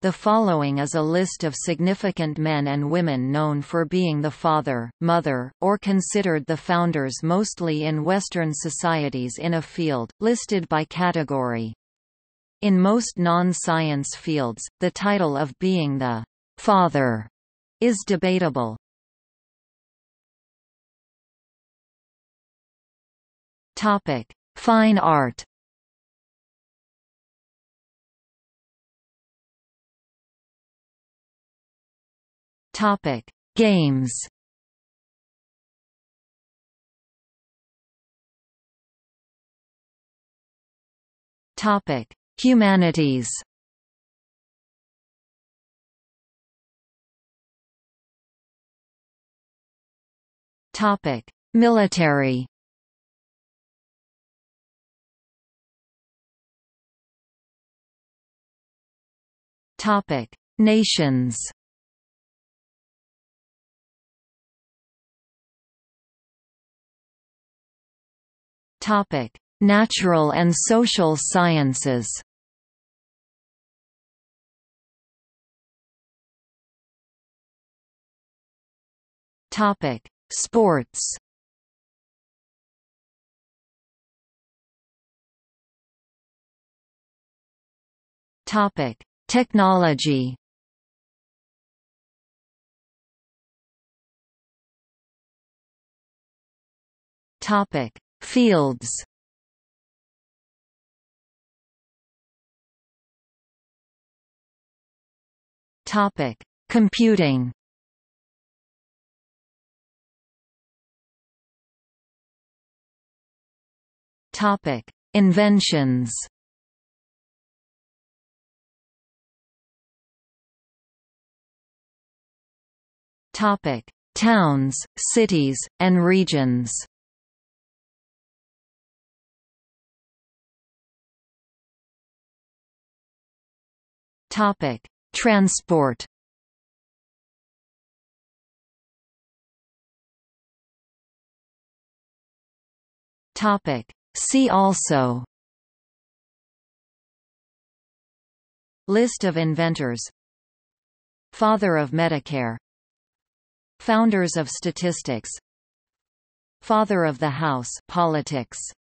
The following is a list of significant men and women known for being the father, mother, or considered the founders mostly in Western societies in a field, listed by category. In most non-science fields, the title of being the father is debatable. Topic: Fine art. Topic: Games. Topic: Humanities. Topic: Military. Topic: Nations. Topic: Natural and social sciences. Topic: Sports. Topic: Technology. Topic: Fields. Topic: Computing. Topic: Inventions. Topic: Towns, cities, and regions. Topic: Transport. Topic: See also. List of inventors. Father of Medicare. Founders of statistics. Father of the House, politics.